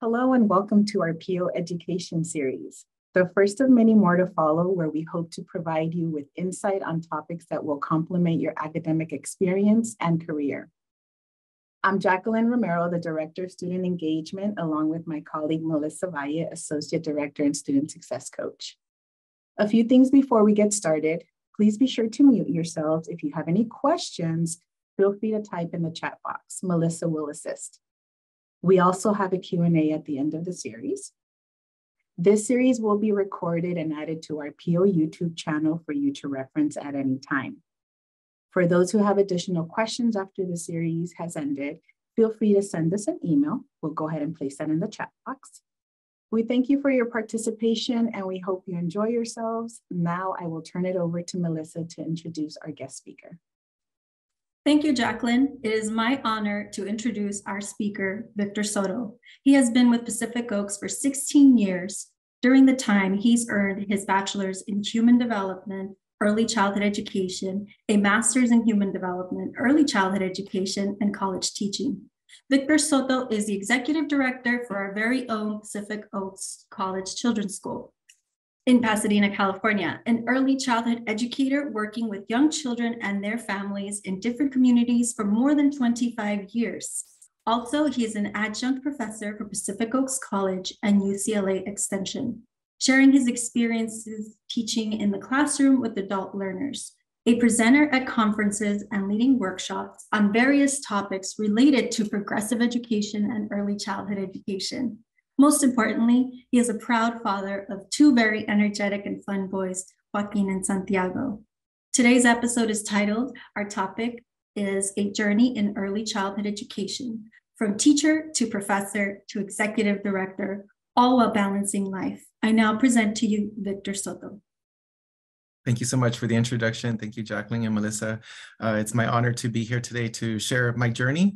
Hello and welcome to our PO Education Series, the first of many more to follow, where we hope to provide you with insight on topics that will complement your academic experience and career. I'm Jacqueline Romero, the Director of Student Engagement, along with my colleague Melissa Valle, Associate Director and Student Success Coach. A few things before we get started. Please be sure to mute yourselves. If you have any questions, feel free to type in the chat box. Melissa will assist. We also have a Q&A at the end of the series. This series will be recorded and added to our PO YouTube channel for you to reference at any time. For those who have additional questions after the series has ended, feel free to send us an email. We'll go ahead and place that in the chat box. We thank you for your participation and we hope you enjoy yourselves. Now I will turn it over to Melissa to introduce our guest speaker. Thank you, Jacqueline. It is my honor to introduce our speaker, Victor Soto. He has been with Pacific Oaks for 16 years. During the time, he's earned his bachelor's in human development, early childhood education, a master's in human development, early childhood education, and college teaching. Victor Soto is the executive director for our very own Pacific Oaks College Children's School in Pasadena, California, an early childhood educator working with young children and their families in different communities for more than 25 years. Also, he is an adjunct professor for Pacific Oaks College and UCLA Extension, sharing his experiences teaching in the classroom with adult learners, a presenter at conferences and leading workshops on various topics related to progressive education and early childhood education. Most importantly, he is a proud father of two very energetic and fun boys, Joaquin and Santiago. Today's episode is titled, our topic is a journey in early childhood education, from teacher to professor to executive director, all while balancing life. I now present to you Victor Soto. Thank you so much for the introduction. Thank you, Jacqueline and Melissa. It's my honor to be here today to share my journey.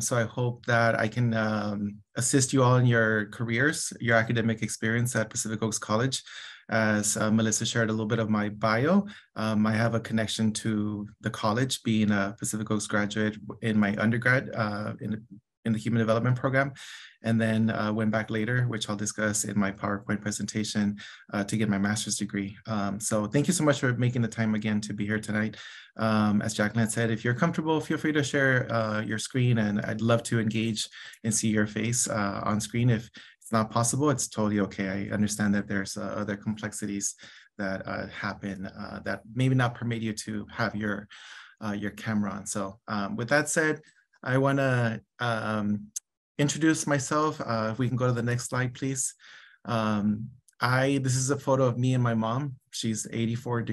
So I hope that I can assist you all in your careers, your academic experience at Pacific Oaks College. As Melissa shared a little bit of my bio, I have a connection to the college, being a Pacific Oaks graduate in my undergrad in the Human Development Program, and then went back later, which I'll discuss in my PowerPoint presentation, to get my master's degree. So thank you so much for making the time again to be here tonight. As Jacqueline said, if you're comfortable, feel free to share your screen, and I'd love to engage and see your face on screen. If it's not possible, it's totally okay. I understand that there's other complexities that happen that maybe not permit you to have your camera on. So with that said, I want to introduce myself. If we can go to the next slide, please. This is a photo of me and my mom. She's 84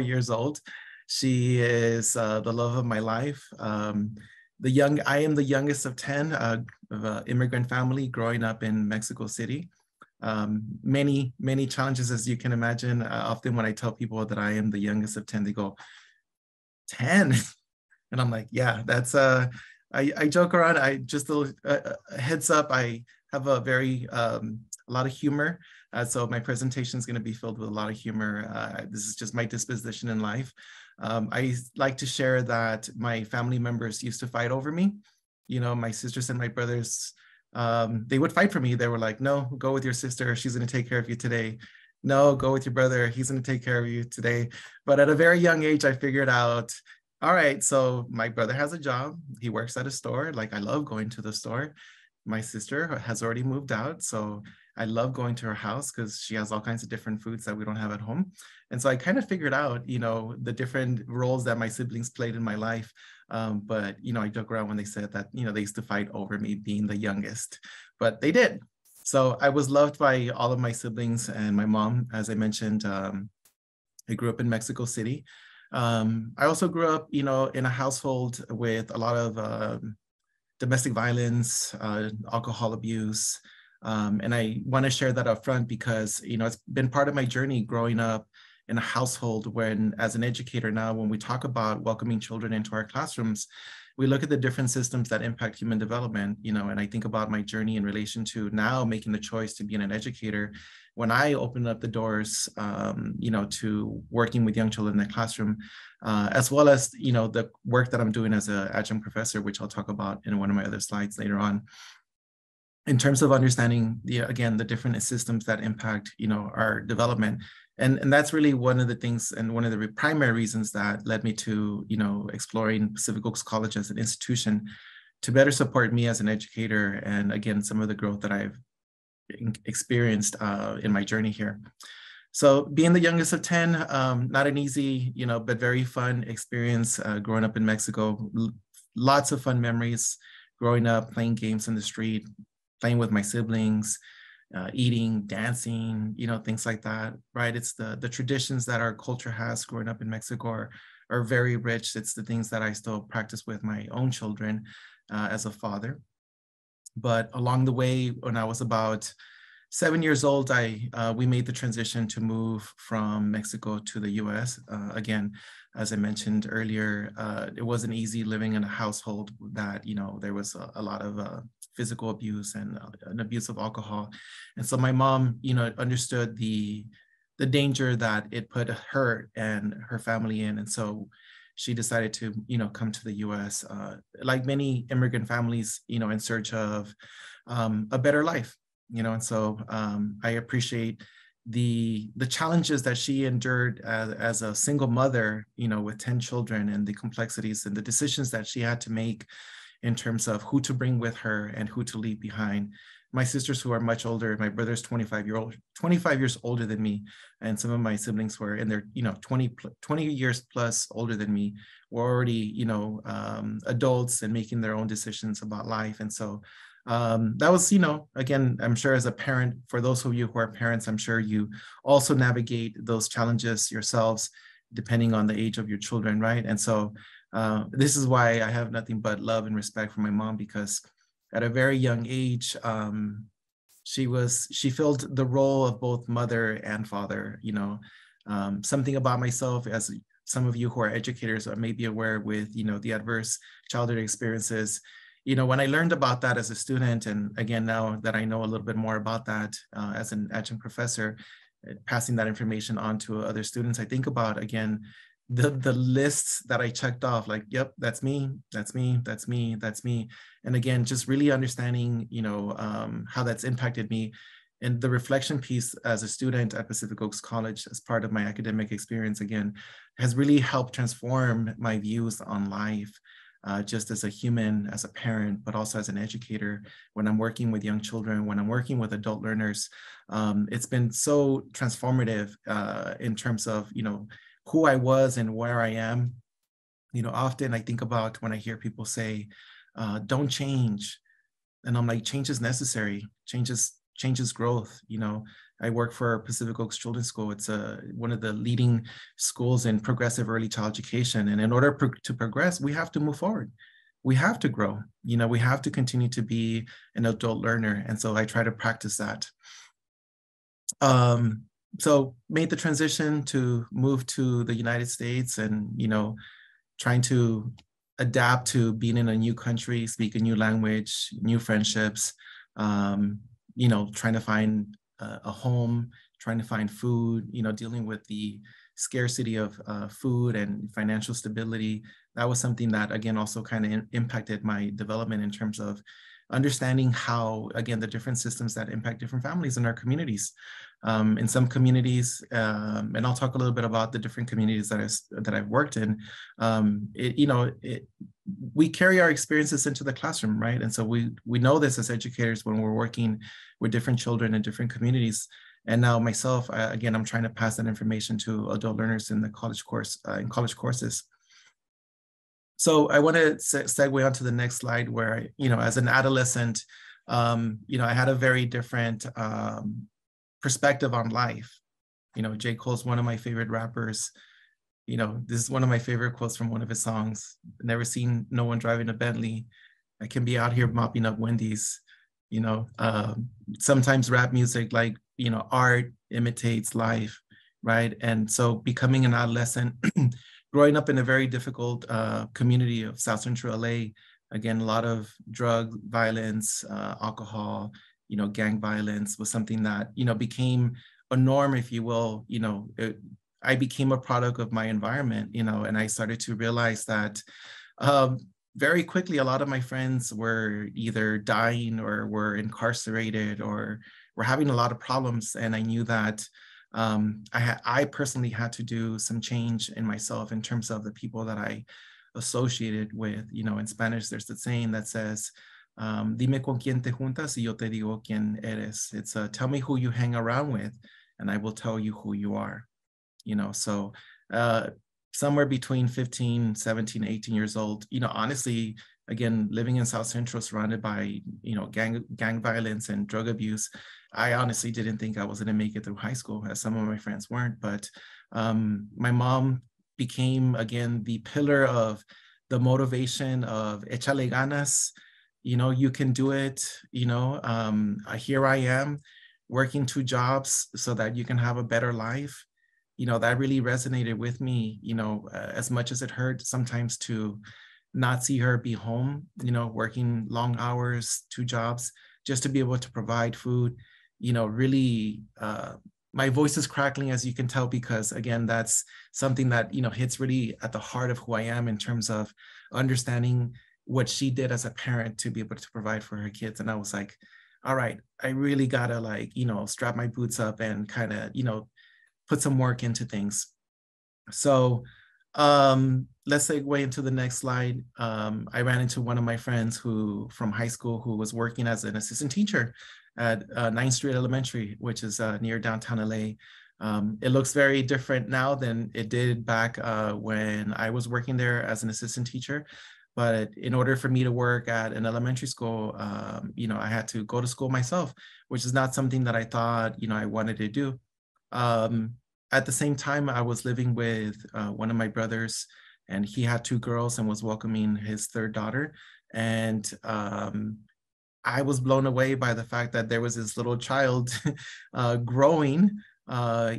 years old. She is the love of my life. I am the youngest of 10 of an immigrant family growing up in Mexico City. Many, many challenges, as you can imagine. Often when I tell people that I am the youngest of 10, they go, 10? And I'm like, yeah, that's, I joke around. I just a little heads up, I have a very, a lot of humor. So my presentation is going to be filled with a lot of humor. This is just my disposition in life. I like to share that my family members used to fight over me. You know, my sisters and my brothers, they would fight for me. They were like, no, go with your sister. She's going to take care of you today. No, go with your brother. He's going to take care of you today. But at a very young age, I figured out, all right, so my brother has a job. He works at a store. Like, I love going to the store. My sister has already moved out. So I love going to her house because she has all kinds of different foods that we don't have at home. And so I kind of figured out, you know, the different roles that my siblings played in my life. But, you know, I joke around when they said that, you know, they used to fight over me being the youngest, but they did. So I was loved by all of my siblings and my mom. As I mentioned, I grew up in Mexico City. I also grew up, you know, in a household with a lot of domestic violence, alcohol abuse, and I want to share that up front because, you know, it's been part of my journey growing up in a household when, as an educator now, when we talk about welcoming children into our classrooms, we look at the different systems that impact human development, you know, and I think about my journey in relation to now making the choice to be an educator. When I opened up the doors, you know, to working with young children in the classroom, as well as, you know, the work that I'm doing as an adjunct professor, which I'll talk about in one of my other slides later on. in terms of understanding the, again, the different systems that impact, you know, our development. And that's really one of the things and one of the primary reasons that led me to, you know, exploring Pacific Oaks College as an institution to better support me as an educator. And again, some of the growth that I've experienced in my journey here. So being the youngest of 10, not an easy, you know, but very fun experience growing up in Mexico. Lots of fun memories growing up, playing games in the street, playing with my siblings, eating, dancing, you know, things like that, right? It's the traditions that our culture has growing up in Mexico are very rich. It's the things that I still practice with my own children as a father. But along the way, when I was about 7 years old, we made the transition to move from Mexico to the US. Again, as I mentioned earlier, it wasn't easy living in a household that, you know, there was a lot of physical abuse and an abuse of alcohol. And so my mom, you know, understood the danger that it put her and her family in. And so she decided to, you know, come to the US, like many immigrant families, you know, in search of a better life, you know. And so I appreciate the challenges that she endured as a single mother, you know, with 10 children, and the complexities and the decisions that she had to make in terms of who to bring with her and who to leave behind. My sisters, who are much older, my brother's 25 years older than me, and some of my siblings were in their, you know, 20 years plus older than me, were already, you know, adults and making their own decisions about life. And so that was, you know, again, I'm sure as a parent, for those of you who are parents, I'm sure you also navigate those challenges yourselves, depending on the age of your children, right? And so this is why I have nothing but love and respect for my mom, because at a very young age, she filled the role of both mother and father. You know, something about myself, as some of you who are educators are maybe aware with, you know, the adverse childhood experiences. You know, when I learned about that as a student, and again, now that I know a little bit more about that as an adjunct professor, passing that information on to other students, I think about, again, the lists that I checked off, like, yep, that's me, that's me, that's me, that's me. And again, just really understanding, you know, how that's impacted me. And the reflection piece as a student at Pacific Oaks College, as part of my academic experience, again, has really helped transform my views on life, just as a human, as a parent, but also as an educator. When I'm working with young children, when I'm working with adult learners, it's been so transformative in terms of, you know, who I was and where I am. You know, often I think about when I hear people say, don't change. And I'm like, change is necessary. Change is growth. You know, I work for Pacific Oaks Children's School. It's one of the leading schools in progressive early child education. And in order to progress, we have to move forward. We have to grow. You know, we have to continue to be an adult learner. And so I try to practice that. So made the transition to move to the United States, and, you know, trying to adapt to being in a new country, speak a new language, new friendships, you know, trying to find a home, trying to find food, you know, dealing with the scarcity of food and financial stability. That was something that, again, also kind of impacted my development in terms of understanding how, again, the different systems that impact different families in our communities. In some communities, and I'll talk a little bit about the different communities that I've worked in, we carry our experiences into the classroom, right? And so we know this as educators when we're working with different children in different communities. And now myself, again, I'm trying to pass that information to adult learners in the college courses. So I want to segue onto the next slide where, you know, as an adolescent, you know, I had a very different perspective on life. You know, J. Cole's one of my favorite rappers. You know, this is one of my favorite quotes from one of his songs. Never seen no one driving a Bentley. I can be out here mopping up Wendy's. You know, sometimes rap music, like, you know, art imitates life, right? And so becoming an adolescent, growing up in a very difficult community of South Central LA, again, a lot of drug violence, alcohol, you know, gang violence was something that, you know, became a norm, if you will. You know, I became a product of my environment, you know, and I started to realize that very quickly, a lot of my friends were either dying or were incarcerated or were having a lot of problems. And I knew that I personally had to do some change in myself in terms of the people that I associated with. You know, in Spanish, there's the saying that says, dime con quien te juntas y yo te digo quien eres. It's tell me who you hang around with and I will tell you who you are. You know, so somewhere between 15, 17, 18 years old, you know, honestly, again, living in South Central, surrounded by, you know, gang violence and drug abuse, I honestly didn't think I was going to make it through high school, as some of my friends weren't. But my mom became, again, the pillar of the motivation of échale ganas, you know, you can do it, you know, here I am working 2 jobs so that you can have a better life. You know, that really resonated with me, you know, as much as it hurt sometimes to not see her be home, you know, working long hours, 2 jobs, just to be able to provide food, you know, really, my voice is crackling, as you can tell, because again, that's something that, you know, hits really at the heart of who I am in terms of understanding what she did as a parent to be able to provide for her kids. And I was like, all right, I really gotta, like, you know, strap my boots up and kind of, you know, put some work into things. So let's segue into the next slide. I ran into one of my friends who from high school who was working as an assistant teacher at Ninth Street Elementary, which is near downtown LA. It looks very different now than it did back when I was working there as an assistant teacher. But in order for me to work at an elementary school, you know, I had to go to school myself, which is not something that I thought, you know, I wanted to do. At the same time, I was living with one of my brothers, and he had 2 girls and was welcoming his 3rd daughter. And I was blown away by the fact that there was this little child growing,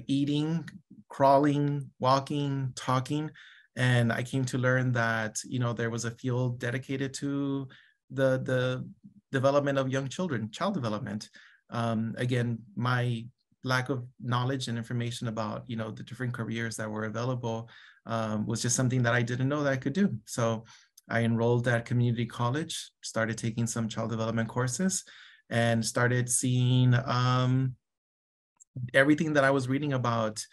eating, crawling, walking, talking. And I came to learn that, you know, there was a field dedicated to the development of young children, child development. Again, my lack of knowledge and information about, you know, the different careers that were available was just something that I didn't know that I could do. So I enrolled at community college, started taking some child development courses, and started seeing everything that I was reading about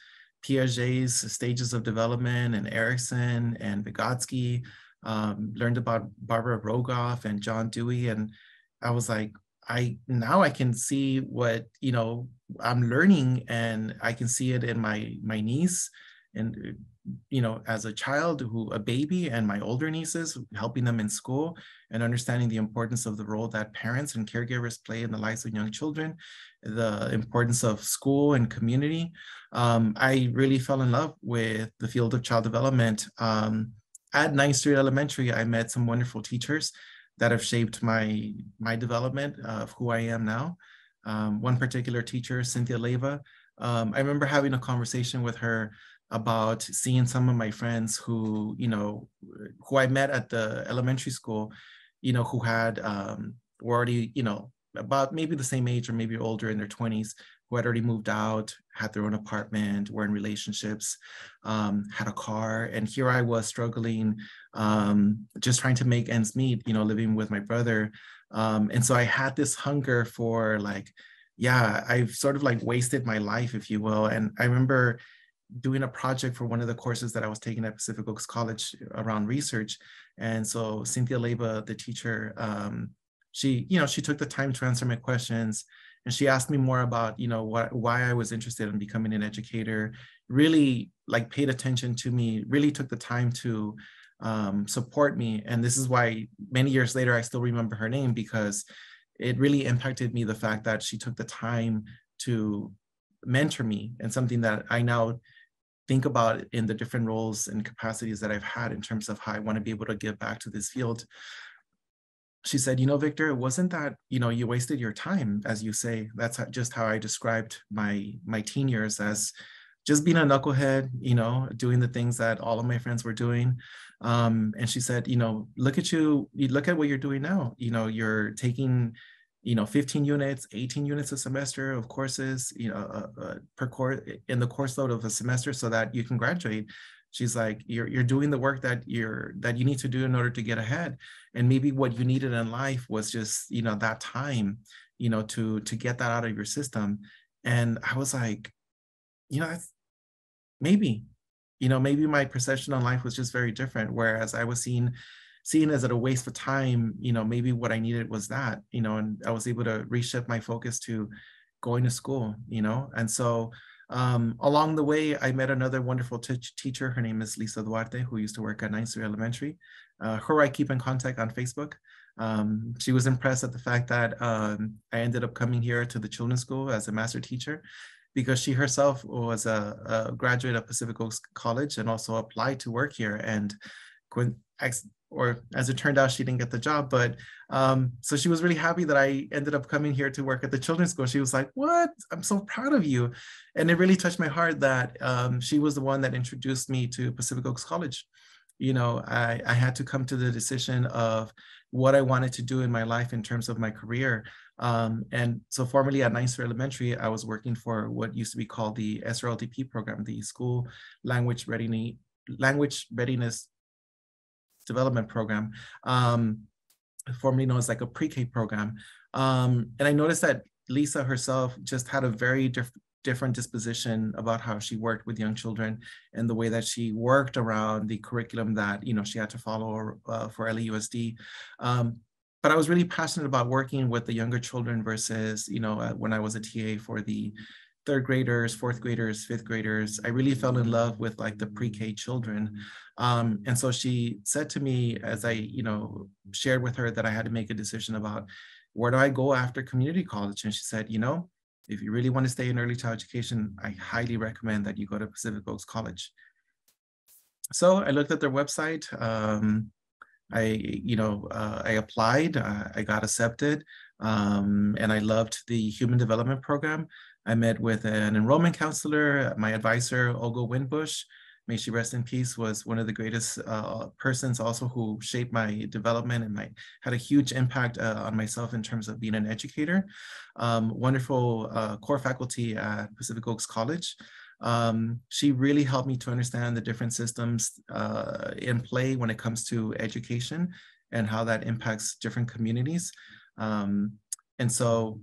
Piaget's stages of development and Erikson and Vygotsky, learned about Barbara Rogoff and John Dewey. And I was like, now I can see what, you know, I'm learning, and I can see it in my niece, and, you know, as a child, a baby, and my older nieces, helping them in school and understanding the importance of the role that parents and caregivers play in the lives of young children, the importance of school and community. I really fell in love with the field of child development. At 9th Street Elementary, I met some wonderful teachers that have shaped my development of who I am now. One particular teacher, Cynthia Leyva, I remember having a conversation with her about seeing some of my friends who, you know, who I met at the elementary school, you know, who had, were already, you know, about maybe the same age or maybe older, in their 20s, who had already moved out, had their own apartment, were in relationships, had a car. And here I was struggling, just trying to make ends meet, you know, living with my brother. And so I had this hunger for, like, yeah, I've sort of like wasted my life, if you will. And I remember doing a project for one of the courses that I was taking at Pacific Oaks College around research. And so Cynthia Leyva, the teacher, she, you know, she took the time to answer my questions, and she asked me more about, you know, why I was interested in becoming an educator, really like paid attention to me, really took the time to support me. And this is why many years later, I still remember her name, because it really impacted me, the fact that she took the time to mentor me, and something that I now think about in the different roles and capacities that I've had in terms of how I want to be able to give back to this field. She said, you know, Victor, it wasn't that, you know, you wasted your time, as you say. That's just how I described my teen years, as just being a knucklehead, you know, doing the things that all of my friends were doing. And she said, you know, look at you, look at what you're doing now. You know, you're taking, you know, 15 units, 18 units a semester of courses, you know, per course in the course load of a semester, so that you can graduate. She's like, you're doing the work that you need to do in order to get ahead. And maybe what you needed in life was just, you know, that time, you know, to get that out of your system. And I was like, you know, that's, maybe, you know, maybe my perception on life was just very different. Whereas I was seen as a waste of time, you know, maybe what I needed was that, you know, and I was able to reshift my focus to going to school, you know. And so along the way, I met another wonderful teacher. Her name is Lisa Duarte, who used to work at Ninth Street Elementary. Her I keep in contact on Facebook. She was impressed at the fact that I ended up coming here to the children's school as a master teacher, because she herself was a graduate of Pacific Oaks College and also applied to work here. And or as it turned out, she didn't get the job, but so she was really happy that I ended up coming here to work at the children's school. She was like, what? I'm so proud of you. And it really touched my heart that she was the one that introduced me to Pacific Oaks College. You know, I had to come to the decision of what I wanted to do in my life in terms of my career. And so formerly at Ninth Street Elementary, I was working for what used to be called the SRLDP program, the School Language Readiness Development Program, formerly known as like a pre-K program. And I noticed that Lisa herself just had a very different disposition about how she worked with young children and the way that she worked around the curriculum that, you know, she had to follow for LAUSD. But I was really passionate about working with the younger children versus, you know, when I was a TA for the third graders, fourth graders, fifth graders. I really fell in love with like the pre-K children. And so she said to me, as I, you know, shared with her that I had to make a decision about where do I go after community college? And she said, you know, if you really want to stay in early child education, I highly recommend that you go to Pacific Oaks College. So I looked at their website. I applied, I got accepted, and I loved the human development program. I met with an enrollment counselor. My advisor, Olga Winbush, may she rest in peace, was one of the greatest persons also who shaped my development and had a huge impact on myself in terms of being an educator. Wonderful core faculty at Pacific Oaks College. She really helped me to understand the different systems in play when it comes to education and how that impacts different communities. And so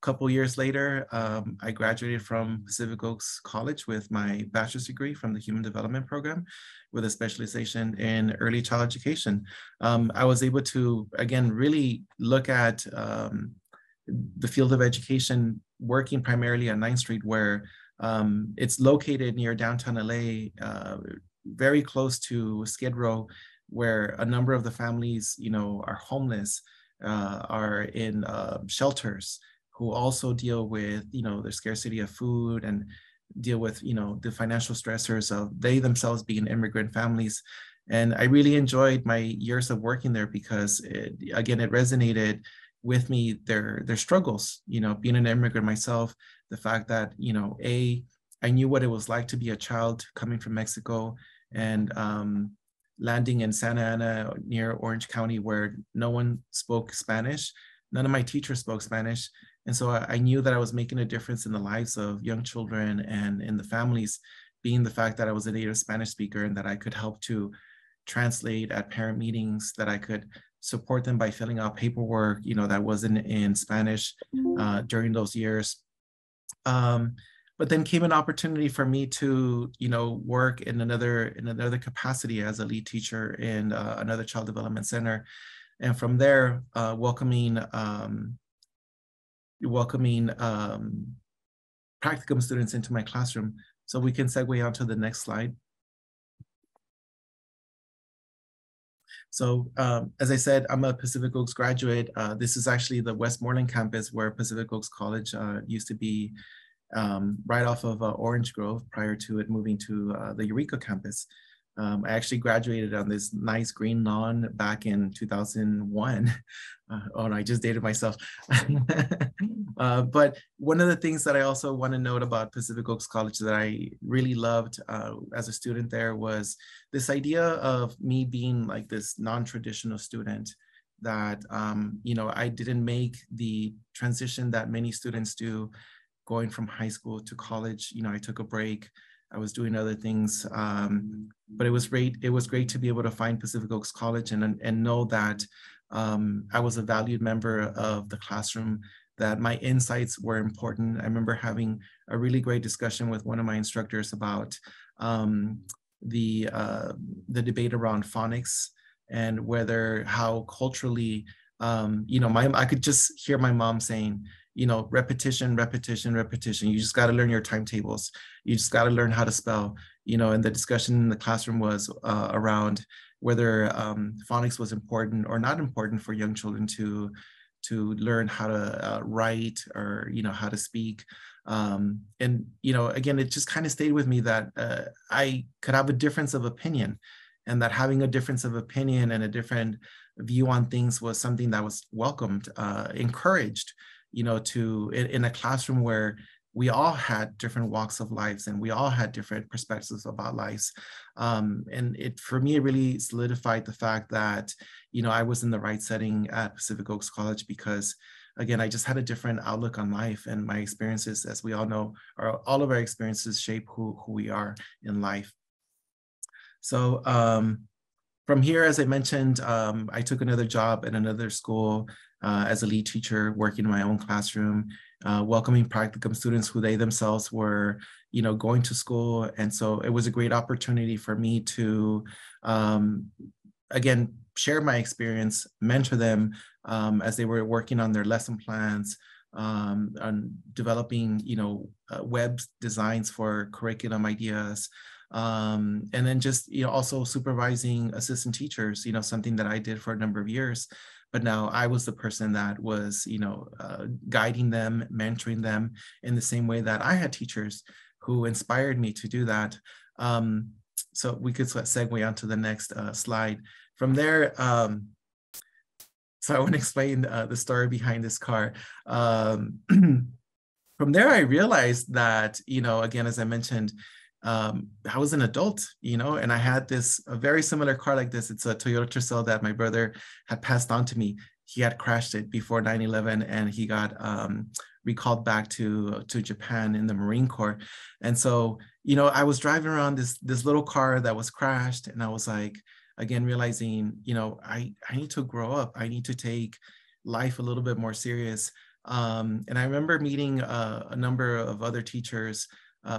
a couple years later, I graduated from Pacific Oaks College with my bachelor's degree from the Human Development Program with a specialization in early child education. I was able to, again, really look at the field of education working primarily on 9th Street, where it's located near downtown LA, very close to Skid Row, where a number of the families, you know, are homeless, are in shelters, who also deal with, you know, the scarcity of food and deal with, you know, the financial stressors of they themselves being immigrant families. And I really enjoyed my years of working there because, it resonated with me, their struggles, you know, being an immigrant myself, the fact that, you know, I knew what it was like to be a child coming from Mexico and landing in Santa Ana near Orange County, where no one spoke Spanish. None of my teachers spoke Spanish. And so I knew that I was making a difference in the lives of young children and in the families, being the fact that I was a native Spanish speaker and that I could help to translate at parent meetings, that I could support them by filling out paperwork, you know, that wasn't in Spanish during those years. But then came an opportunity for me to, you know, work in another capacity as a lead teacher in another child development center. And from there, welcoming practicum students into my classroom. So we can segue on to the next slide. So as I said, I'm a Pacific Oaks graduate. This is actually the Westmoreland campus where Pacific Oaks College used to be, right off of Orange Grove prior to it moving to the Eureka campus. I actually graduated on this nice green lawn back in 2001. Oh, no, I just dated myself. But one of the things that I also want to note about Pacific Oaks College that I really loved as a student there was this idea of me being like this non-traditional student that, you know, I didn't make the transition that many students do going from high school to college. You know, I took a break. I was doing other things, but it was great. It was great to be able to find Pacific Oaks College and know that I was a valued member of the classroom, that my insights were important. I remember having a really great discussion with one of my instructors about the debate around phonics and whether how culturally, you know, I could just hear my mom saying, you know, repetition, repetition, repetition. You just got to learn your timetables. You just got to learn how to spell, you know, and the discussion in the classroom was around whether phonics was important or not important for young children to learn how to write or, you know, how to speak. And, you know, again, it just kind of stayed with me that I could have a difference of opinion, and that having a difference of opinion and a different view on things was something that was welcomed, encouraged, you know, in a classroom where we all had different walks of lives and we all had different perspectives about lives. And it, for me, it really solidified the fact that, you know, I was in the right setting at Pacific Oaks College because, again, I just had a different outlook on life, and my experiences, as we all know, all of our experiences shape who we are in life. So from here, as I mentioned, I took another job at another school as a lead teacher, working in my own classroom, welcoming practicum students who they themselves were, you know, going to school. And so it was a great opportunity for me to, again, share my experience, mentor them as they were working on their lesson plans, on developing, you know, web designs for curriculum ideas. And then just, you know, also supervising assistant teachers, you know, something that I did for a number of years, but now I was the person that was, you know, guiding them, mentoring them in the same way that I had teachers who inspired me to do that. So we could segue onto the next slide. From there, so I want to explain the story behind this car. From there, I realized that, you know, again, as I mentioned, I was an adult, you know, and I had a very similar car like this. It's a Toyota Tercel that my brother had passed on to me. He had crashed it before 9/11, and he got recalled back to Japan in the Marine Corps. And so, you know, I was driving around this little car that was crashed, and I was like, again, realizing, you know, I need to grow up. I need to take life a little bit more serious. And I remember meeting a number of other teachers.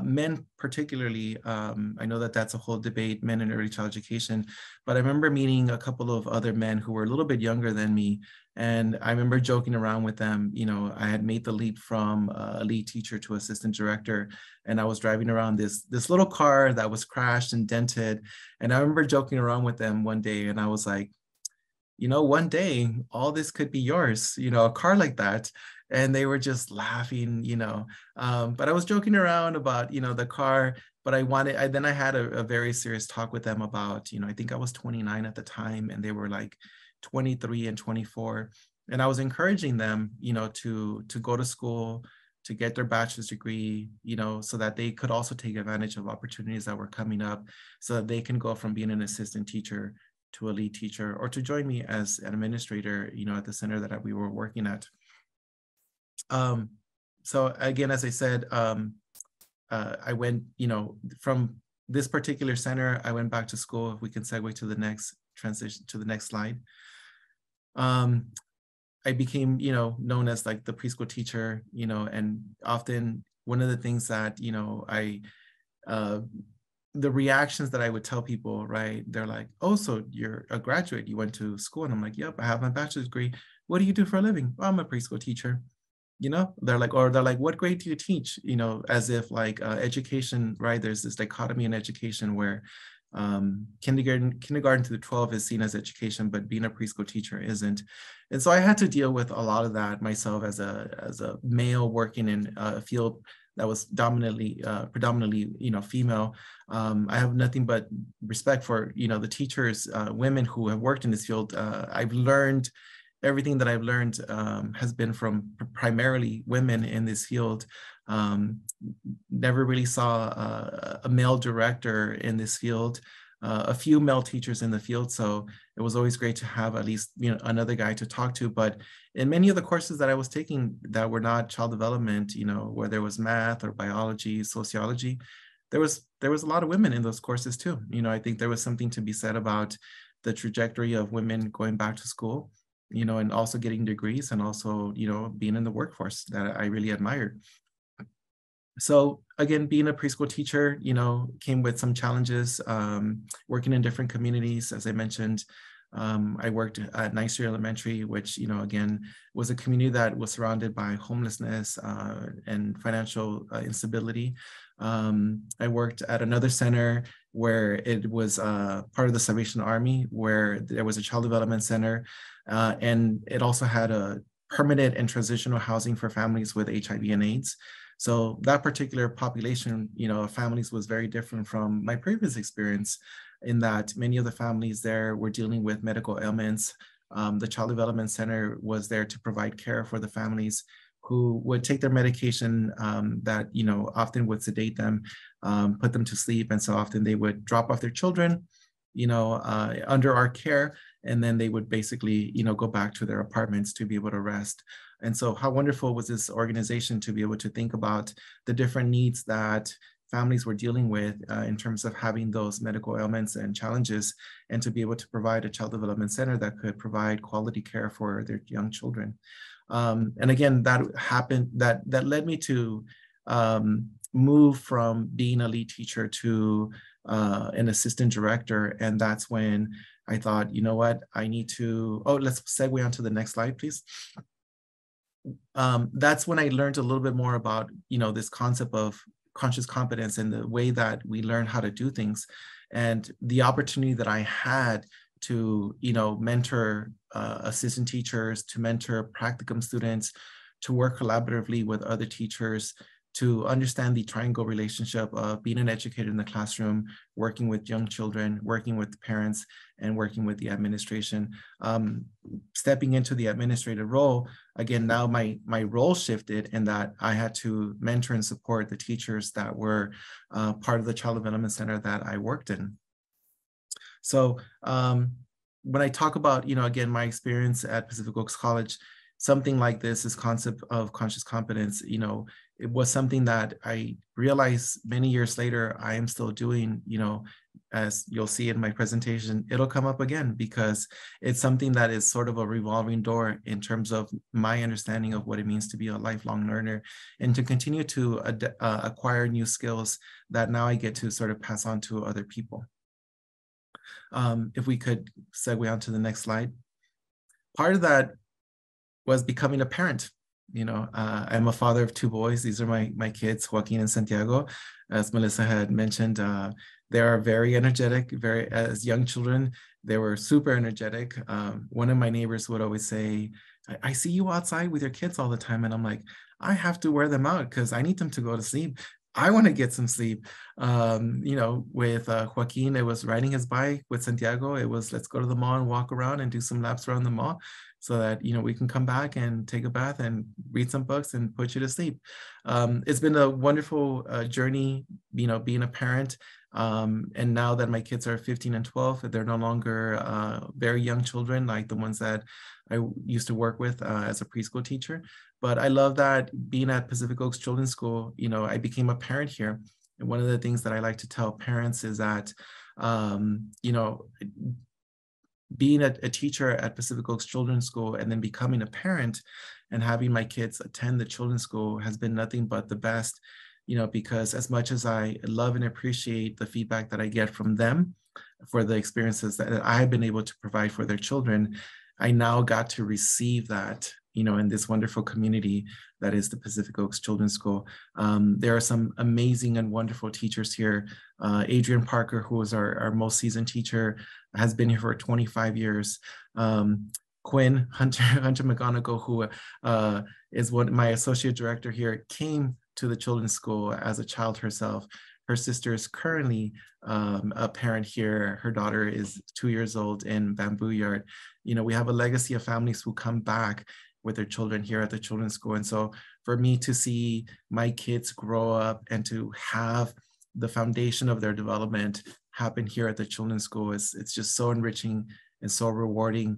Men particularly, I know that that's a whole debate, men in early child education, but I remember meeting a couple of other men who were a little bit younger than me. And I remember joking around with them, you know, I had made the leap from a lead teacher to assistant director, and I was driving around this little car that was crashed and dented. And I remember joking around with them one day, and I was like, you know, one day all this could be yours, you know, a car like that. And they were just laughing, you know, but I was joking around about, you know, the car, but then I had a very serious talk with them about, you know, I think I was 29 at the time, and they were like 23 and 24. And I was encouraging them, you know, to go to school, to get their bachelor's degree, you know, so that they could also take advantage of opportunities that were coming up, so that they can go from being an assistant teacher to a lead teacher, or to join me as an administrator, you know, at the center that we were working at. So again, as I said, I went, you know, from this particular center, I went back to school. If we can segue to the next transition to the next slide. I became, you know, known as like the preschool teacher, you know, and often one of the things that, you know, the reactions that I would tell people, right? They're like, oh, so you're a graduate, you went to school. And I'm like, yep, I have my bachelor's degree. What do you do for a living? Well, I'm a preschool teacher. You know, they're like, what grade do you teach? You know, as if like education, right? There's this dichotomy in education where kindergarten to the 12 is seen as education, but being a preschool teacher isn't. And so I had to deal with a lot of that myself as a male working in a field that was predominantly, you know, female. I have nothing but respect for, you know, the teachers, women who have worked in this field. Everything that I've learned has been from primarily women in this field. Never really saw a male director in this field, a few male teachers in the field. So it was always great to have at least, you know, another guy to talk to. But in many of the courses that I was taking that were not child development, you know, where there was math or biology, sociology, there was a lot of women in those courses too. You know, I think there was something to be said about the trajectory of women going back to school, you know, and also getting degrees and also, you know, being in the workforce that I really admired. So again, being a preschool teacher, you know, came with some challenges, working in different communities. As I mentioned, I worked at Ninth Street Elementary, which, you know, again, was a community that was surrounded by homelessness and financial instability. I worked at another center where it was part of the Salvation Army, where there was a child development center, and it also had a permanent and transitional housing for families with HIV and AIDS. So that particular population, you know, of families was very different from my previous experience, in that many of the families there were dealing with medical ailments. The Child Development Center was there to provide care for the families who would take their medication that, you know, often would sedate them, put them to sleep. And so often they would drop off their children, you know, under our care, and then they would basically, you know, go back to their apartments to be able to rest. And so how wonderful was this organization to be able to think about the different needs that families were dealing with in terms of having those medical ailments and challenges, and to be able to provide a child development center that could provide quality care for their young children. And again, that happened, that led me to move from being a lead teacher to an assistant director. And that's when I thought, you know what, I need to, oh, let's segue onto the next slide, please. That's when I learned a little bit more about, you know, this concept of conscious competence and the way that we learn how to do things, and the opportunity that I had to, you know, mentor assistant teachers, to mentor practicum students, to work collaboratively with other teachers, to understand the triangle relationship of being an educator in the classroom, working with young children, working with parents, and working with the administration. Stepping into the administrative role, again, now my role shifted in that I had to mentor and support the teachers that were part of the Child Development Center that I worked in. So when I talk about, you know, again, my experience at Pacific Oaks College, something like this concept of conscious competence, you know, it was something that I realized many years later, I am still doing, you know, as you'll see in my presentation, it'll come up again, because it's something that is sort of a revolving door in terms of my understanding of what it means to be a lifelong learner and to continue to acquire new skills that now I get to sort of pass on to other people. If we could segue on to the next slide. Part of that was becoming a parent. You know, I'm a father of two boys. These are my kids, Joaquin and Santiago. As Melissa had mentioned, they are very energetic, as young children, they were super energetic. One of my neighbors would always say, I see you outside with your kids all the time. And I'm like, I have to wear them out because I need them to go to sleep. I want to get some sleep. You know, with Joaquin, it was riding his bike. With Santiago, it was, let's go to the mall and walk around and do some laps around the mall so that, you know, we can come back and take a bath and read some books and put you to sleep. It's been a wonderful journey, you know, being a parent. And now that my kids are 15 and 12, they're no longer very young children like the ones that I used to work with as a preschool teacher. But I love that being at Pacific Oaks Children's School, you know, I became a parent here. And one of the things that I like to tell parents is that, you know, being a teacher at Pacific Oaks Children's School and then becoming a parent and having my kids attend the children's school has been nothing but the best, you know, because as much as I love and appreciate the feedback that I get from them for the experiences that I've been able to provide for their children, I now got to receive that, you know, in this wonderful community that is the Pacific Oaks Children's School. There are some amazing and wonderful teachers here. Adrienne Parker, who is our most seasoned teacher, has been here for 25 years. Quinn Hunter McGonagall, who is my associate director here, came to the children's school as a child herself. Her sister is currently a parent here. Her daughter is 2 years old in Bamboo Yard. You know, we have a legacy of families who come back with their children here at the children's school. And so for me to see my kids grow up and to have the foundation of their development happen here at the children's school, it's just so enriching and so rewarding.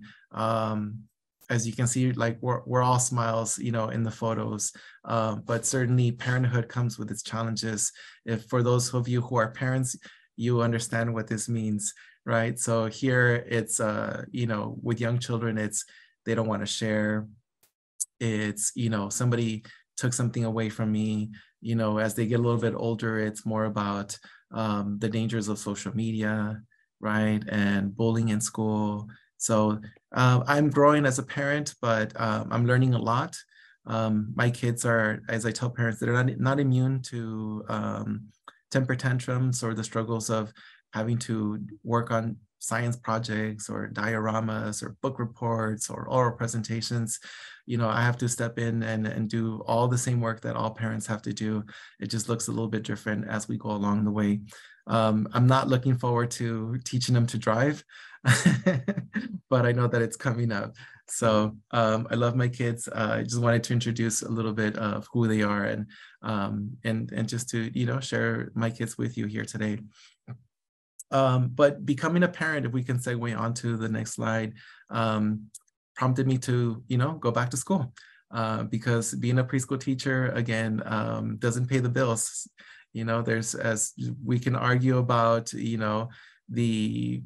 as you can see, like we're all smiles, you know, in the photos, but certainly parenthood comes with its challenges. If for those of you who are parents, you understand what this means, right? So here it's, you know, with young children, it's, they don't want to share. It's, you know, somebody took something away from me. You know, as they get a little bit older, it's more about the dangers of social media, right? And bullying in school. So I'm growing as a parent, but I'm learning a lot. My kids are, as I tell parents, they're not immune to temper tantrums or the struggles of having to work on science projects or dioramas or book reports or oral presentations. You know, I have to step in and do all the same work that all parents have to do. It just looks a little bit different as we go along the way. I'm not looking forward to teaching them to drive, but I know that it's coming up. So I love my kids. I just wanted to introduce a little bit of who they are and just to, you know, share my kids with you here today. But becoming a parent, if we can segue onto the next slide, prompted me to, you know, go back to school because being a preschool teacher, again, doesn't pay the bills. You know, there's, as we can argue about, you know, the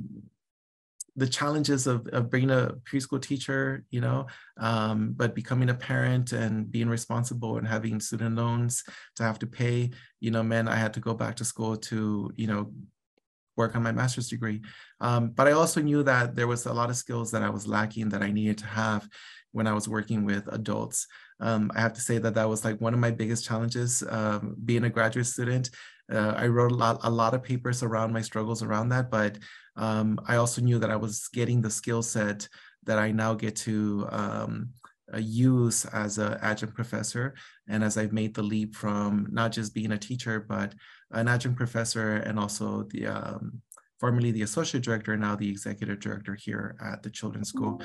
challenges of being a preschool teacher, you know, but becoming a parent and being responsible and having student loans to have to pay, you know, man, I had to go back to school to, you know, work on my master's degree. But I also knew that there was a lot of skills that I was lacking that I needed to have when I was working with adults. I have to say that that was like one of my biggest challenges being a graduate student. I wrote a lot of papers around my struggles around that, but I also knew that I was getting the skill set that I now get to use as an adjunct professor. And as I've made the leap from not just being a teacher, but an adjunct professor and also the formerly the associate director and now the executive director here at the children's school.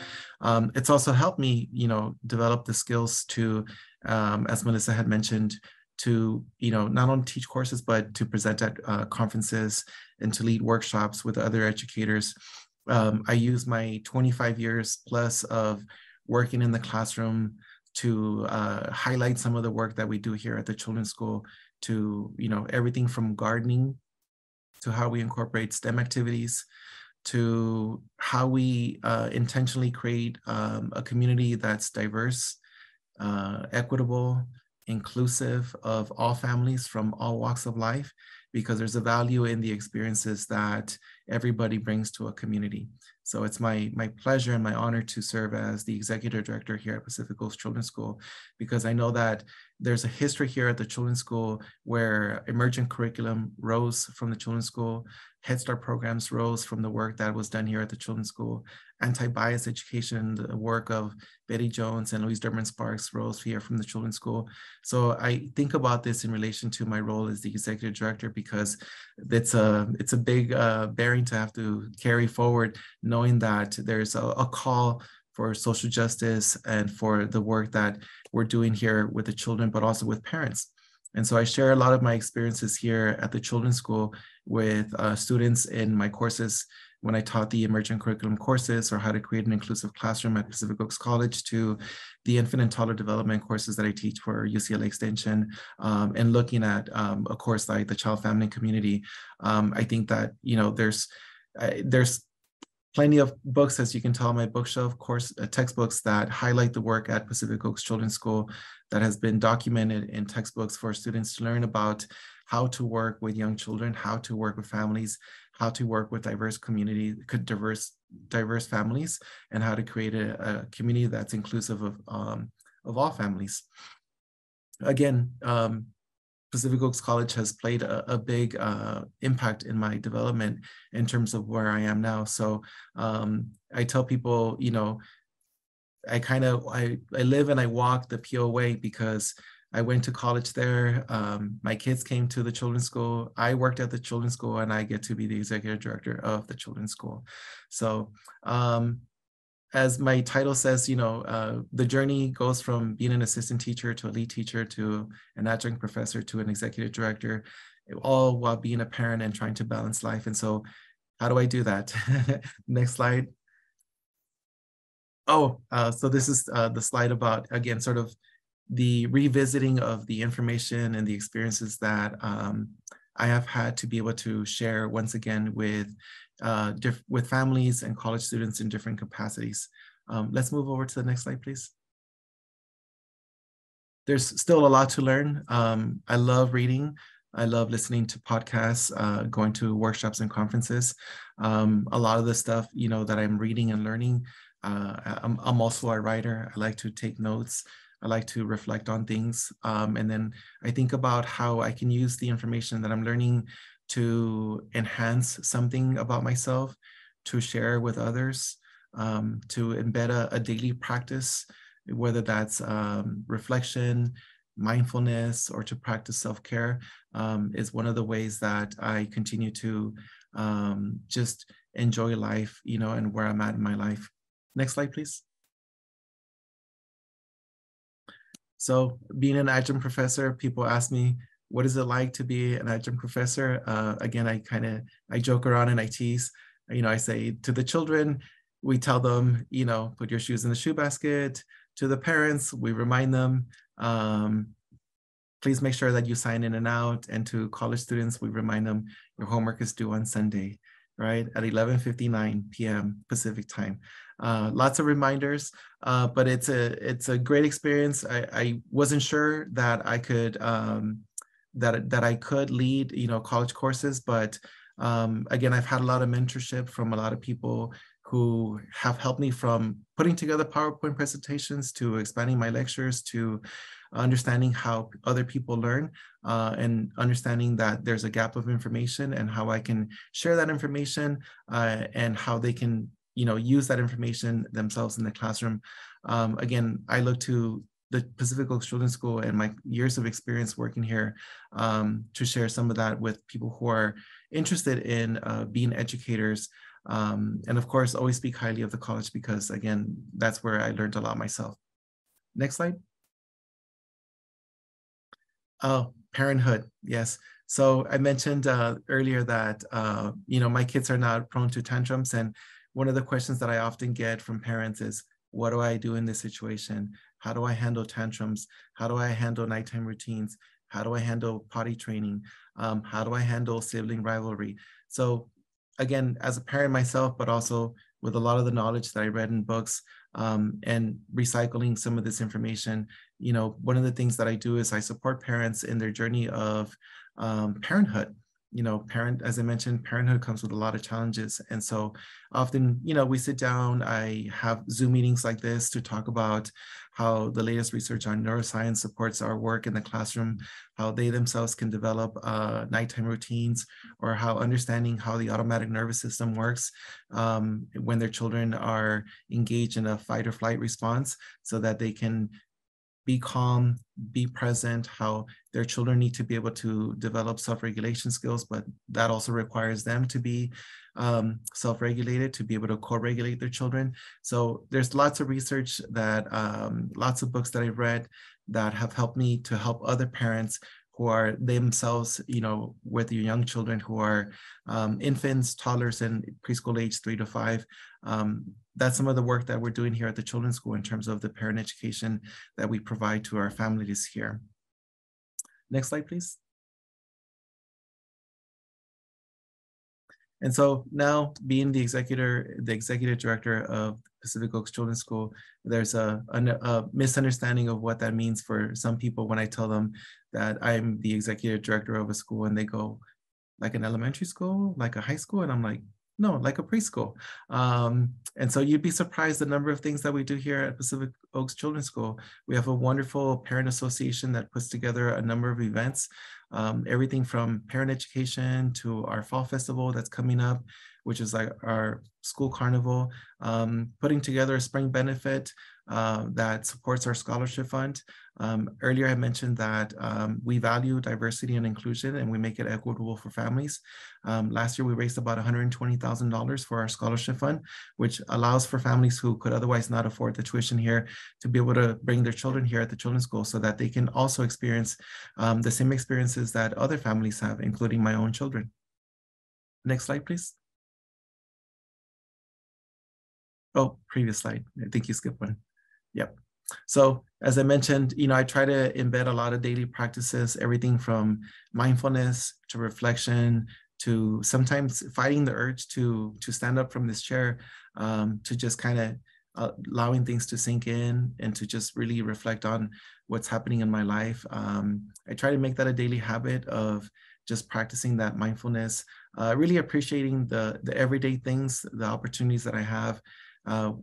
It's also helped me, you know, develop the skills to, as Melissa had mentioned, to, you know, not only teach courses, but to present at conferences and to lead workshops with other educators. I use my 25 years plus of working in the classroom to highlight some of the work that we do here at the children's school to, you know, everything from gardening to how we incorporate STEM activities, to how we intentionally create a community that's diverse, equitable, inclusive of all families from all walks of life, because there's a value in the experiences that everybody brings to a community. So it's my pleasure and my honor to serve as the executive director here at Pacific Oaks Children's School, because I know that there's a history here at the children's school where emergent curriculum rose from the children's school, Head Start programs rose from the work that was done here at the children's school, anti-bias education, the work of Betty Jones and Louise Durman Sparks rose here from the children's school. So I think about this in relation to my role as the executive director, because it's a big bearing to have to carry forward, knowing that there's a call for social justice and for the work that we're doing here with the children, but also with parents. And so I share a lot of my experiences here at the children's school with students in my courses when I taught the emergent curriculum courses or how to create an inclusive classroom at Pacific Oaks College, to the infant and toddler development courses that I teach for UCLA Extension, and looking at a course like the child family community. I think that, you know, there's plenty of books, as you can tell, my bookshelf, course textbooks that highlight the work at Pacific Oaks Children's School that has been documented in textbooks for students to learn about how to work with young children, how to work with families, how to work with diverse communities, diverse families, and how to create a community that's inclusive of all families. Again, Pacific Oaks College has played a big impact in my development in terms of where I am now. So I tell people, you know, I live and I walk the PO way, because I went to college there. My kids came to the children's school. I worked at the children's school, and I get to be the executive director of the children's school. So as my title says, you know, the journey goes from being an assistant teacher to a lead teacher to an adjunct professor to an executive director, all while being a parent and trying to balance life. And so how do I do that? Next slide. So this is the slide about, again, sort of the revisiting of the information and the experiences that I have had to be able to share once again with families and college students in different capacities. Let's move over to the next slide, please. There's still a lot to learn. I love reading. I love listening to podcasts, going to workshops and conferences. A lot of the stuff, you know, that I'm reading and learning. I'm also a writer. I like to take notes. I like to reflect on things. And then I think about how I can use the information that I'm learning to enhance something about myself, to share with others, to embed a daily practice, whether that's reflection, mindfulness, or to practice self-care, is one of the ways that I continue to just enjoy life, you know, and where I'm at in my life. Next slide, please. So being an adjunct professor, people ask me, what is it like to be an adjunct professor? Again, I joke around and I tease, you know, I say to the children, we tell them, you know, put your shoes in the shoe basket. To the parents, we remind them, please make sure that you sign in and out. And to college students, we remind them, your homework is due on Sunday, right? At 11:59 p.m. Pacific time. Lots of reminders, but it's a great experience. I wasn't sure that I could that I could lead, you know, college courses, but again, I've had a lot of mentorship from a lot of people who have helped me, from putting together PowerPoint presentations to expanding my lectures to understanding how other people learn and understanding that there's a gap of information and how I can share that information and how they can, you know, use that information themselves in the classroom. Again, I look to the Pacific Oaks Children's School and my years of experience working here to share some of that with people who are interested in being educators. And of course, always speak highly of the college because, again, that's where I learned a lot myself. Next slide. Oh, parenthood. Yes. So I mentioned earlier that, you know, my kids are not prone to tantrums. And one of the questions that I often get from parents is, what do I do in this situation? How do I handle tantrums? How do I handle nighttime routines? How do I handle potty training? How do I handle sibling rivalry? So again, as a parent myself, but also with a lot of the knowledge that I read in books and recycling some of this information, you know, one of the things that I do is I support parents in their journey of parenthood. You know, as I mentioned, parenthood comes with a lot of challenges. And so often, you know, we sit down, I have Zoom meetings like this to talk about how the latest research on neuroscience supports our work in the classroom, how they themselves can develop nighttime routines, or how understanding how the automatic nervous system works when their children are engaged in a fight or flight response so that they can be calm, be present, how their children need to be able to develop self-regulation skills, but that also requires them to be self-regulated, to be able to co-regulate their children. So there's lots of research that, lots of books that I've read that have helped me to help other parents who are themselves, you know, with your young children who are infants, toddlers, and preschool age 3 to 5. That's some of the work that we're doing here at the Children's School in terms of the parent education that we provide to our families here. Next slide, please. And so now, being the executive director of Pacific Oaks Children's School, there's a misunderstanding of what that means for some people when I tell them that I'm the executive director of a school, and they go, like an elementary school, like a high school? And I'm like, no, like a preschool. And so you'd be surprised the number of things that we do here at Pacific Oaks Children's School. We have a wonderful parent association that puts together a number of events, everything from parent education to our fall festival that's coming up, which is like our school carnival, putting together a spring benefit that supports our scholarship fund. Earlier, I mentioned that we value diversity and inclusion, and we make it equitable for families. Last year, we raised about $120,000 for our scholarship fund, which allows for families who could otherwise not afford the tuition here to be able to bring their children here at the Children's School so that they can also experience the same experiences that other families have, including my own children. Next slide, please. Oh, previous slide. I think you skipped one. Yep. So as I mentioned, you know, I try to embed a lot of daily practices, everything from mindfulness to reflection, to sometimes fighting the urge to stand up from this chair, to just kind of allowing things to sink in and to just really reflect on what's happening in my life. I try to make that a daily habit of just practicing that mindfulness, really appreciating the everyday things, the opportunities that I have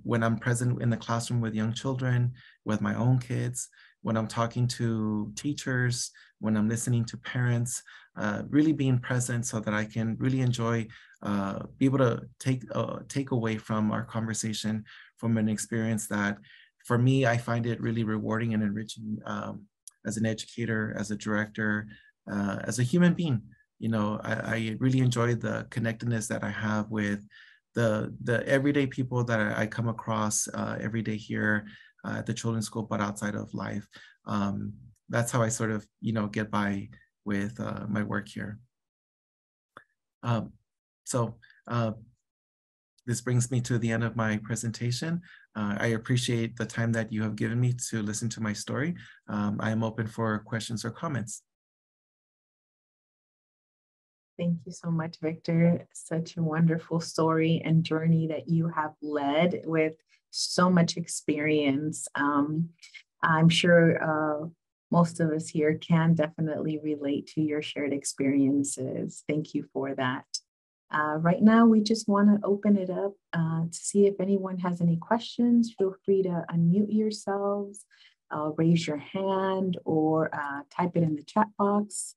when I'm present in the classroom with young children, with my own kids, when I'm talking to teachers, when I'm listening to parents, really being present so that I can really enjoy, be able to take away from our conversation from an experience that, for me, I find it really rewarding and enriching as an educator, as a director, as a human being. You know, I really enjoy the connectedness that I have with the everyday people that I come across every day here at the children's school, but outside of life. That's how I sort of, you know, get by with my work here. So this brings me to the end of my presentation. I appreciate the time that you have given me to listen to my story. I am open for questions or comments. Thank you so much, Victor. Such a wonderful story and journey that you have led with so much experience. I'm sure most of us here can definitely relate to your shared experiences. Thank you for that. Right now, we just want to open it up to see if anyone has any questions. Feel free to unmute yourselves, raise your hand, or type it in the chat box.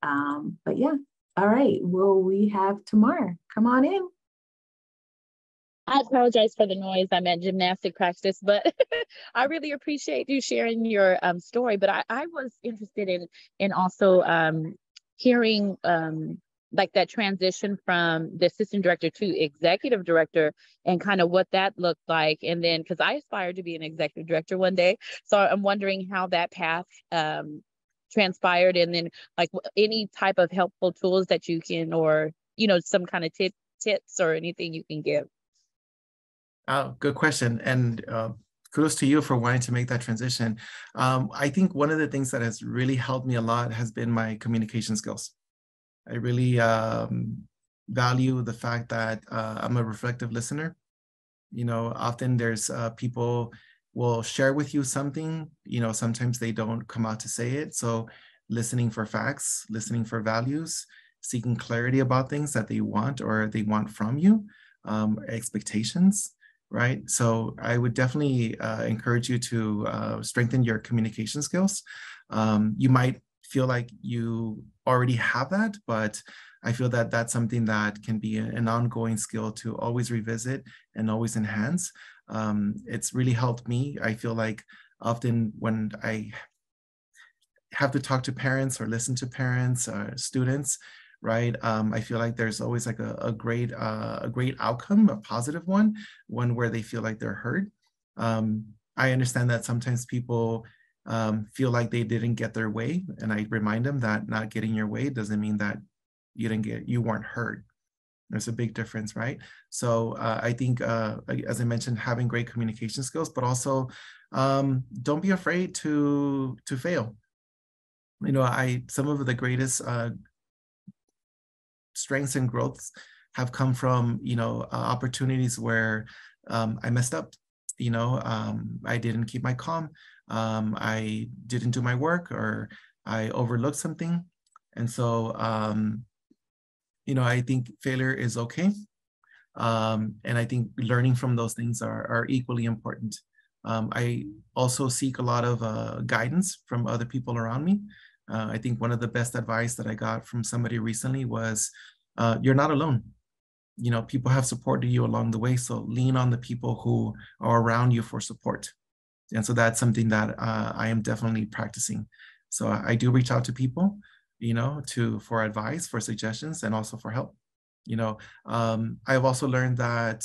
But yeah. All right, well, we have Tamar. Come on in. I apologize for the noise. I'm at gymnastic practice, but I really appreciate you sharing your story. But I was interested in also hearing like that transition from the assistant director to executive director and kind of what that looked like. And then, because I aspire to be an executive director one day. So I'm wondering how that path transpired, and then like any type of helpful tools that you can, or you know, some kind of tips or anything you can give. Oh, good question, and kudos to you for wanting to make that transition. I think one of the things that has really helped me a lot has been my communication skills. I really value the fact that I'm a reflective listener. You know, often there's people will share with you something, you know, sometimes they don't come out to say it. So listening for facts, listening for values, seeking clarity about things that they want or they want from you, expectations, right? So I would definitely encourage you to strengthen your communication skills. You might feel like you already have that, but I feel that that's something that can be an ongoing skill to always revisit and always enhance. It's really helped me. I feel like often when I have to talk to parents or listen to parents or students, right? I feel like there's always like a great outcome, a positive one, one where they feel like they're heard. I understand that sometimes people feel like they didn't get their way, and I remind them that not getting your way doesn't mean that you weren't heard. There's a big difference, right? So I think, as I mentioned, having great communication skills, but also don't be afraid to fail. You know, some of the greatest strengths and growths have come from, you know, opportunities where I messed up. You know, I didn't keep my calm. I didn't do my work, or I overlooked something. And so, you know, I think failure is okay. And I think learning from those things are equally important. I also seek a lot of guidance from other people around me. I think one of the best advice that I got from somebody recently was, you're not alone. You know, people have supported you along the way, so lean on the people who are around you for support. And so that's something that I am definitely practicing. So I do reach out to people, you know, for advice, for suggestions, and also for help. You know, I've also learned that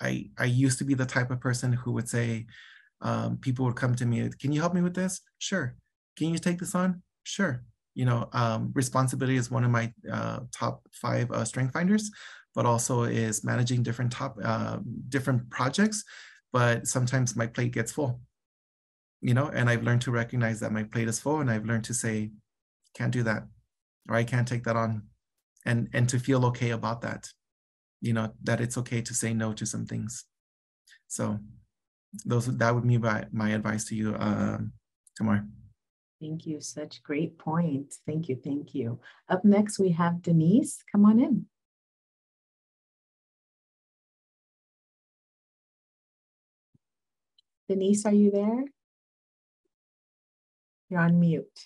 I used to be the type of person who would say, people would come to me, can you help me with this? Sure. Can you take this on? Sure. You know, responsibility is one of my top 5 strength finders, but also is managing different different projects. But sometimes my plate gets full, you know, and I've learned to recognize that my plate is full, and I've learned to say, can't do that, or I can't take that on, and to feel okay about that, you know, that it's okay to say no to some things. So that would be my advice to you, Tamar. Thank you. Such great points. Thank you. Thank you. Up next, we have Denise. Come on in. Denise, are you there? You're on mute.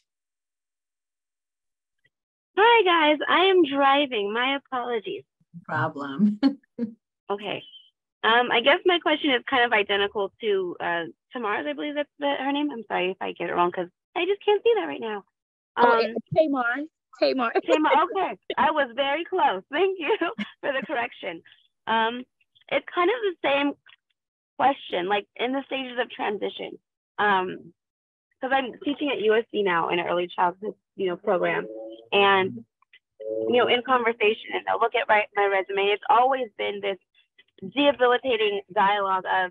Hi, guys. I am driving. My apologies. No problem. Okay. I guess my question is kind of identical to Tamar's, I believe that's her name. I'm sorry if I get it wrong because I just can't see that right now. Tamar. Tamar, okay. I was very close. Thank you for the correction. It's kind of the same question, like in the stages of transition. Because I'm teaching at USC now in an early childhood, you know, program. And, you know, in conversation, and I look at my resume, it's always been this debilitating dialogue of,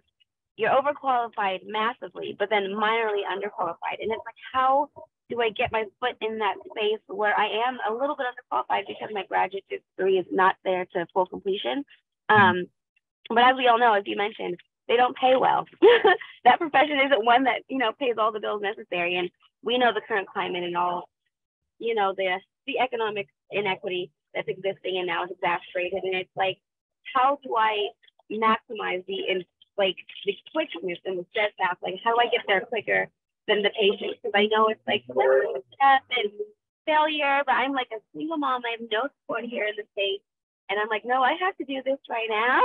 you're overqualified massively, but then minorly underqualified. And it's like, how do I get my foot in that space where I am a little bit underqualified because my graduate degree is not there to full completion? But as we all know, as you mentioned, they don't pay well. That profession isn't one that, you know, pays all the bills necessary. And we know the current climate and all, you know, the economic inequity that's existing and now is exacerbated. And it's like, how do I maximize the quickness and the steadfast, like how do I get there quicker than the patient? Because I know it's like step and failure, but I'm like a single mom, I have no support here in the States. And I'm like, no, I have to do this right now.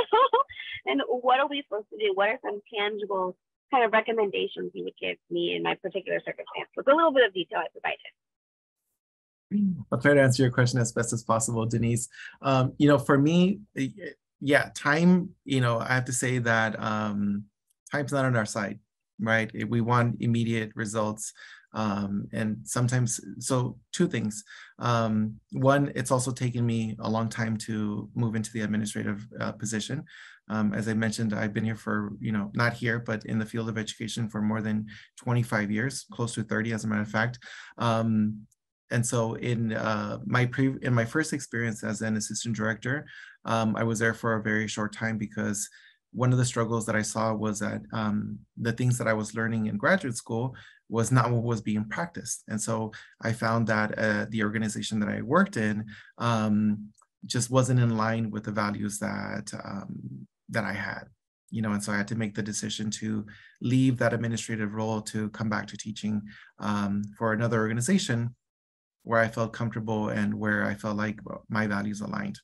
And what are we supposed to do? What are some tangible kind of recommendations you would give me in my particular circumstance? With a little bit of detail I provided. I'll try to answer your question as best as possible, Denise. You know, for me, yeah, time, you know, I have to say that time's not on our side, right? We want immediate results. And sometimes, so two things. One, it's also taken me a long time to move into the administrative position. As I mentioned, I've been here for, you know, not here, but in the field of education for more than 25 years, close to 30, as a matter of fact. And so in my first experience as an assistant director, I was there for a very short time because one of the struggles that I saw was that the things that I was learning in graduate school was not what was being practiced. And so I found that the organization that I worked in just wasn't in line with the values that, that I had. You know, and so I had to make the decision to leave that administrative role to come back to teaching for another organization where I felt comfortable and where I felt like my values aligned.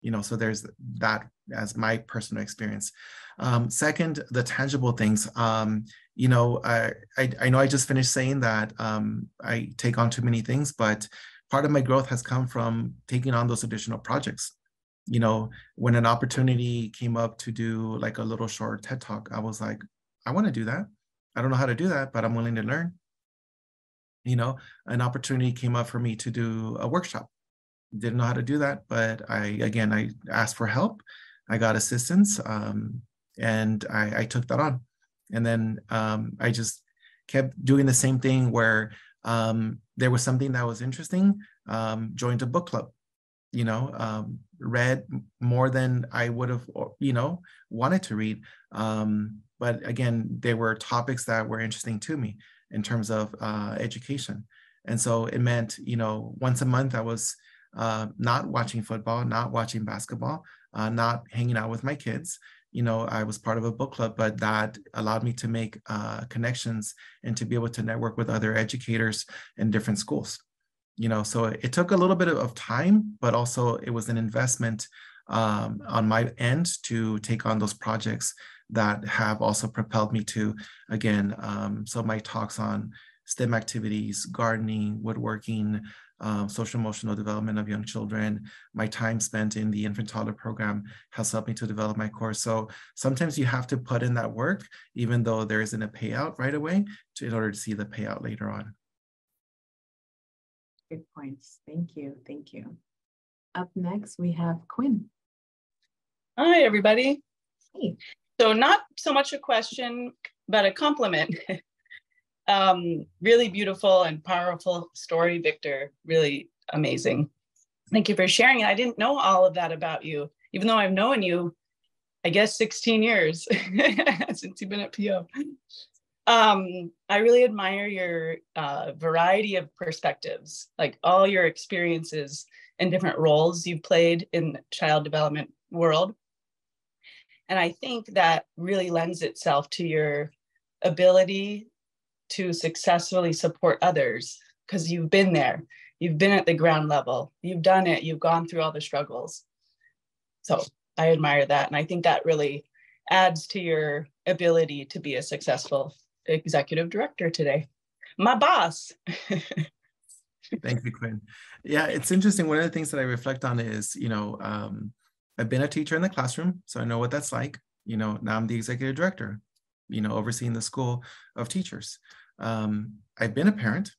You know, so there's that as my personal experience. Second, the tangible things. You know, I know I just finished saying that I take on too many things, but part of my growth has come from taking on those additional projects. You know, when an opportunity came up to do like a little short TED Talk, I was like, I want to do that. I don't know how to do that, but I'm willing to learn. You know, an opportunity came up for me to do a workshop. Didn't know how to do that, but I asked for help. I got assistance, and I took that on. And then I just kept doing the same thing where there was something that was interesting, joined a book club, you know, read more than I would have, you know, wanted to read. But again, there were topics that were interesting to me in terms of education. And so it meant, you know, once a month I was not watching football, not watching basketball, not hanging out with my kids. You know, I was part of a book club, but that allowed me to make connections and to be able to network with other educators in different schools. You know, so it took a little bit of time, but also it was an investment on my end to take on those projects that have also propelled me to, again, so my talks on STEM activities, gardening, woodworking, social emotional development of young children, my time spent in the infant toddler program has helped me to develop my course. So sometimes you have to put in that work, even though there isn't a payout right away, in order to see the payout later on. Good points. Thank you. Thank you. Up next, we have Quinn. Hi, everybody. Hey. So not so much a question, but a compliment. Really beautiful and powerful story, Victor. Really amazing. Thank you for sharing. I didn't know all of that about you, even though I've known you, I guess, 16 years since you've been at PO. I really admire your variety of perspectives, like all your experiences and different roles you've played in the child development world. And I think that really lends itself to your ability to successfully support others because you've been there. You've been at the ground level. You've done it. You've gone through all the struggles. So I admire that. And I think that really adds to your ability to be a successful executive director today. My boss. Thank you, Quinn. Yeah, it's interesting. One of the things that I reflect on is, you know, I've been a teacher in the classroom, so I know what that's like. You know, now I'm the executive director, you know, overseeing the school of teachers. I've been a parent,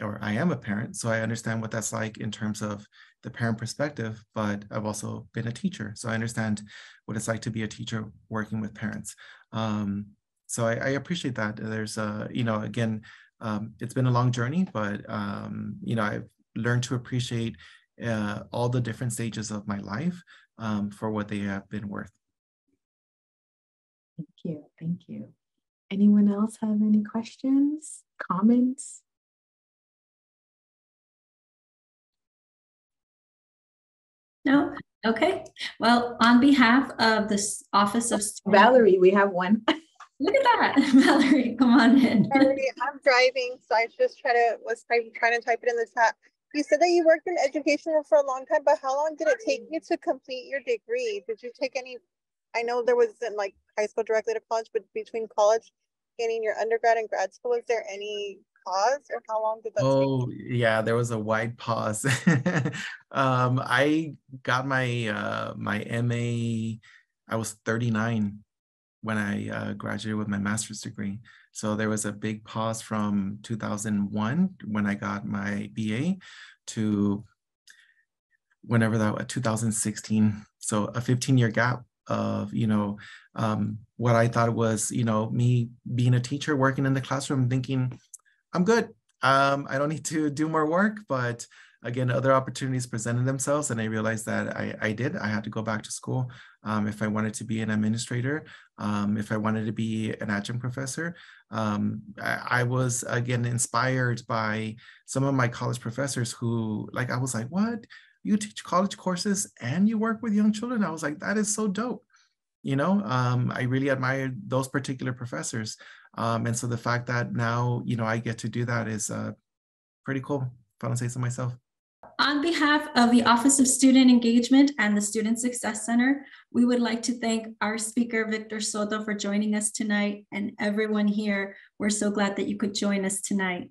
or I am a parent, so I understand what that's like in terms of the parent perspective, but I've also been a teacher, so I understand what it's like to be a teacher working with parents. So I appreciate that. There's a, you know, again, it's been a long journey, but, you know, I've learned to appreciate all the different stages of my life for what they have been worth. Thank you. Thank you. Anyone else have any questions, comments? No. Okay. Well, on behalf of the Office of Valerie, we have one. Look at that, Valerie. Come on in. Valerie, I'm driving, so I just was trying to type it in the chat. You said that you worked in education for a long time, but how long did it take you to complete your degree? Did you take any? I know there wasn't like high school directly to college, but between college, getting your undergrad and grad school, is there any pause or how long did that take? Yeah, there was a wide pause. I got my my MA. I was 39 when I graduated with my master's degree. So there was a big pause from 2001 when I got my BA to whenever that was, 2016. So a 15-year gap of, you know, what I thought was, you know, me being a teacher, working in the classroom, thinking, I'm good. I don't need to do more work. But again, other opportunities presented themselves. And I realized that I had to go back to school if I wanted to be an administrator, if I wanted to be an adjunct professor. I was, again, inspired by some of my college professors who, like, I was like, what? You teach college courses and you work with young children? I was like, that is so dope. You know, I really admired those particular professors. And so the fact that now, you know, I get to do that is pretty cool, if I don't say so myself. On behalf of the Office of Student Engagement and the Student Success Center, we would like to thank our speaker, Victor Soto, for joining us tonight, and everyone here. We're so glad that you could join us tonight.